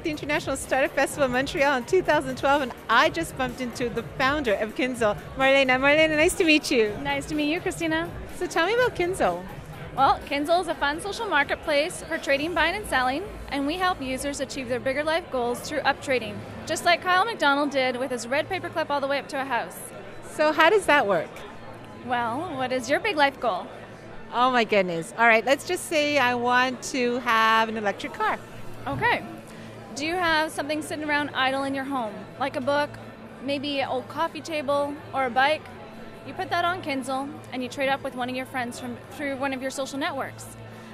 at the International Startup Festival in Montreal in 2012, and I just bumped into the founder of Kinzel, Marlena. Marlena, nice to meet you. Nice to meet you, Christina. So tell me about Kinzel. Well, Kinzel is a fun social marketplace for trading, buying, and selling, and we help users achieve their bigger life goals through up-trading, just like Kyle McDonald did with his red paperclip all the way up to a house. So how does that work? Well, what is your big life goal? Oh my goodness. All right, let's just say I want to have an electric car. Okay. Do you have something sitting around idle in your home, like a book, maybe an old coffee table, or a bike? You put that on Kinzel, and you trade up with one of your friends through one of your social networks.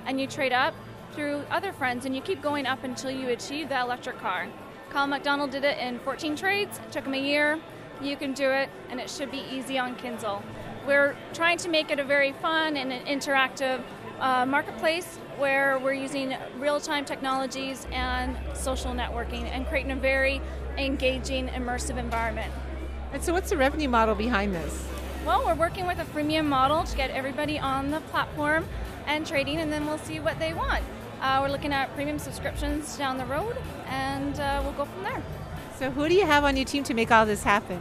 And you trade up through other friends, and you keep going up until you achieve that electric car. Colin McDonald did it in 14 trades. It took him a year. You can do it, and it should be easy on Kinzel. We're trying to make it a very fun and an interactive marketplace where we're using real-time technologies and social networking and creating a very engaging, immersive environment. And so what's the revenue model behind this? Well, we're working with a freemium model to get everybody on the platform and trading, and then we'll see what they want. We're looking at premium subscriptions down the road, and we'll go from there. So who do you have on your team to make all this happen?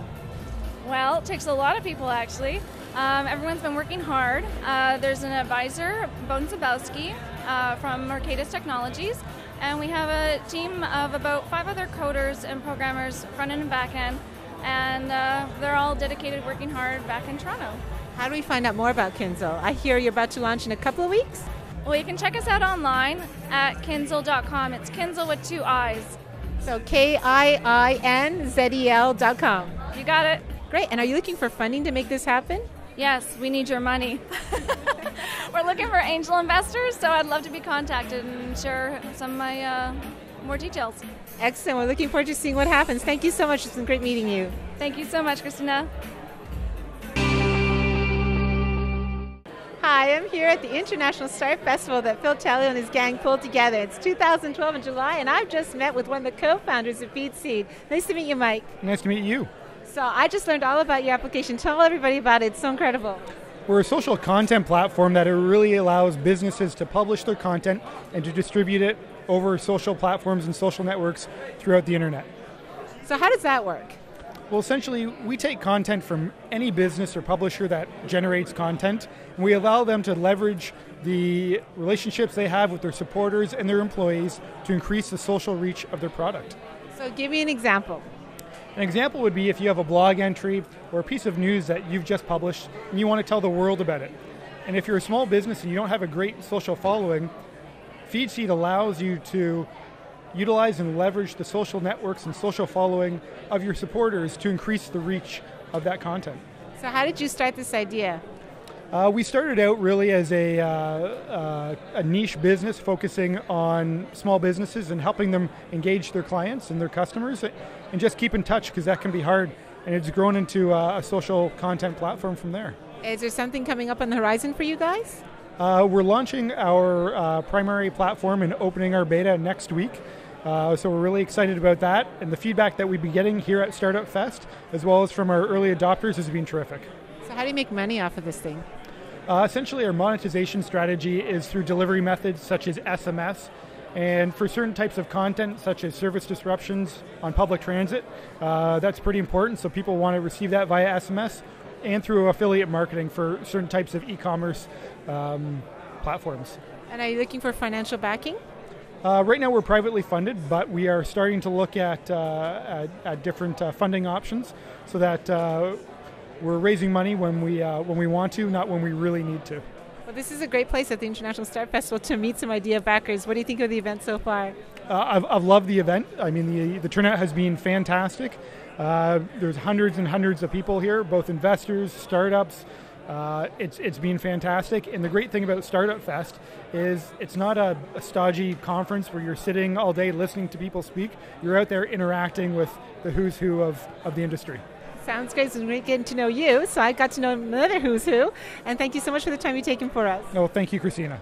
Well, it takes a lot of people, actually. Everyone's been working hard. There's an advisor, Bon Zabowski, from Mercatus Technologies, and we have a team of about 5 other coders and programmers, front-end and back-end, and they're all dedicated, working hard back in Toronto. How do we find out more about Kinzel? I hear you're about to launch in a couple of weeks. Well, you can check us out online at kinzel.com. It's Kinzel with 2 I's. So KIINZEL.com. You got it. Great, and are you looking for funding to make this happen? Yes, we need your money. We're looking for angel investors, so I'd love to be contacted and share some of my more details. Excellent. We're looking forward to seeing what happens. Thank you so much. It's been great meeting you. Thank you so much, Christina. Hi, I'm here at the International Startup Festival that Phil Telio and his gang pulled together. It's 2012 in July, and I've just met with one of the co-founders of FeedSeed. Nice to meet you, Mike. Nice to meet you. So I just learned all about your application. Tell everybody about it. It's so incredible. We're a social content platform that really allows businesses to publish their content and to distribute it over social platforms and social networks throughout the internet. So how does that work? Well, essentially, we take content from any business or publisher that generates content, and we allow them to leverage the relationships they have with their supporters and their employees to increase the social reach of their product. So give me an example. An example would be if you have a blog entry or a piece of news that you've just published and you want to tell the world about it. And if you're a small business and you don't have a great social following, FeedSeed allows you to utilize and leverage the social networks and social following of your supporters to increase the reach of that content. So how did you start this idea? We started out really as a niche business focusing on small businesses and helping them engage their clients and their customers and just keep in touch, because that can be hard, and it's grown into a social content platform from there. Is there something coming up on the horizon for you guys? We're launching our primary platform and opening our beta next week. So we're really excited about that, and the feedback that we've been getting here at Startup Fest as well as from our early adopters has been terrific. So how do you make money off of this thing? Essentially, our monetization strategy is through delivery methods such as SMS, and for certain types of content such as service disruptions on public transit, that's pretty important, so people want to receive that via SMS, and through affiliate marketing for certain types of e-commerce platforms. And are you looking for financial backing? Right now we're privately funded, but we are starting to look at different funding options so that we're raising money when we want to, not when we really need to. Well, this is a great place at the International Startup Festival to meet some idea backers. What do you think of the event so far? I've loved the event. I mean, the turnout has been fantastic. There's hundreds and hundreds of people here, both investors, startups. It's been fantastic, and the great thing about Startup Fest is it's not a stodgy conference where you're sitting all day listening to people speak. You're out there interacting with the who's who of the industry. Sounds great. It's been great getting to know you. So I got to know another who's who. And thank you so much for the time you've taken for us. No, thank you, Christina.